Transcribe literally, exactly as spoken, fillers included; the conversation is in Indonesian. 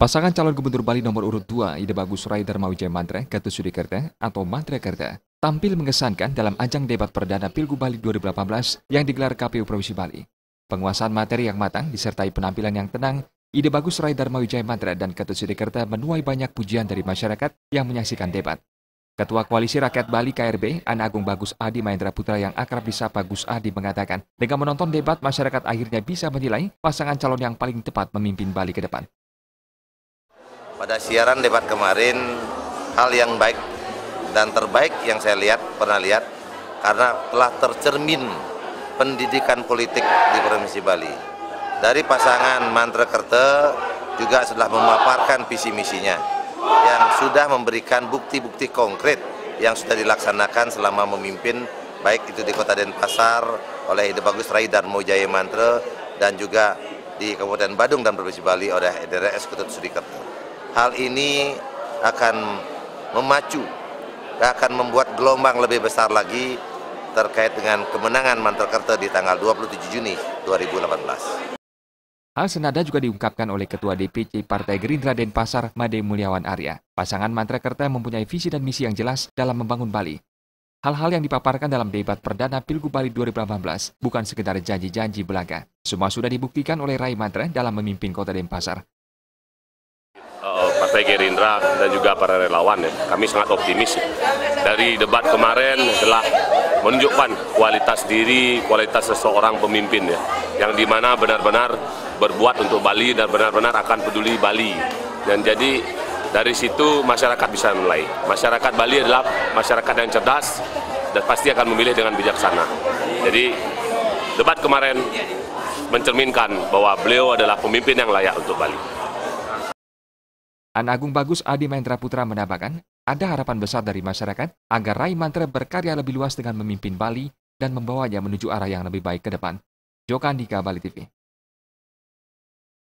Pasangan calon gubernur Bali nomor urut dua, Ida Bagus Rai Dharmawijaya Mantra, Gatot Sudikerta atau MANTRA-KERTA, tampil mengesankan dalam ajang debat perdana Pilgub Bali dua ribu delapan belas yang digelar K P U Provinsi Bali. Penguasaan materi yang matang disertai penampilan yang tenang, Ida Bagus Rai Dharmawijaya Mantra dan Gatot Sudikerta menuai banyak pujian dari masyarakat yang menyaksikan debat. Ketua Koalisi Rakyat Bali K R B, Anak Agung Bagus Adhi Mahendra Putra yang akrab disapa Gus Adhi mengatakan, dengan menonton debat masyarakat akhirnya bisa menilai pasangan calon yang paling tepat memimpin Bali ke depan. Pada siaran debat kemarin, hal yang baik dan terbaik yang saya lihat, pernah lihat, karena telah tercermin pendidikan politik di Provinsi Bali. Dari pasangan MANTRA-KERTA juga sudah memaparkan visi misinya, yang sudah memberikan bukti-bukti konkret yang sudah dilaksanakan selama memimpin, baik itu di Kota Denpasar oleh Ida Bagus Rai Dharmawijaya Mantra dan juga di Kabupaten Badung dan Provinsi Bali oleh D R S Gatot Sudikerta. Hal ini akan memacu, akan membuat gelombang lebih besar lagi terkait dengan kemenangan MANTRA-KERTA di tanggal dua puluh tujuh Juni dua ribu delapan belas. Hal senada juga diungkapkan oleh Ketua D P C Partai Gerindra Denpasar, Made Mulyawan Arya. Pasangan MANTRA-KERTA mempunyai visi dan misi yang jelas dalam membangun Bali. Hal-hal yang dipaparkan dalam debat perdana Pilgub Bali dua ribu delapan belas bukan sekedar janji-janji belaka. Semua sudah dibuktikan oleh Rai Mantra dalam memimpin Kota Denpasar. Partai Gerindra dan juga para relawan, ya, kami sangat optimis dari debat kemarin telah menunjukkan kualitas diri, kualitas seseorang pemimpin, ya, yang dimana benar-benar berbuat untuk Bali dan benar-benar akan peduli Bali. Dan jadi dari situ masyarakat bisa mulai. Masyarakat Bali adalah masyarakat yang cerdas dan pasti akan memilih dengan bijaksana. Jadi debat kemarin mencerminkan bahwa beliau adalah pemimpin yang layak untuk Bali. Anak Agung Bagus Adhi Mahendra Putra menambahkan, ada harapan besar dari masyarakat agar Rai Mantra berkarya lebih luas dengan memimpin Bali dan membawanya menuju arah yang lebih baik ke depan. Joko Andika, Bali T V.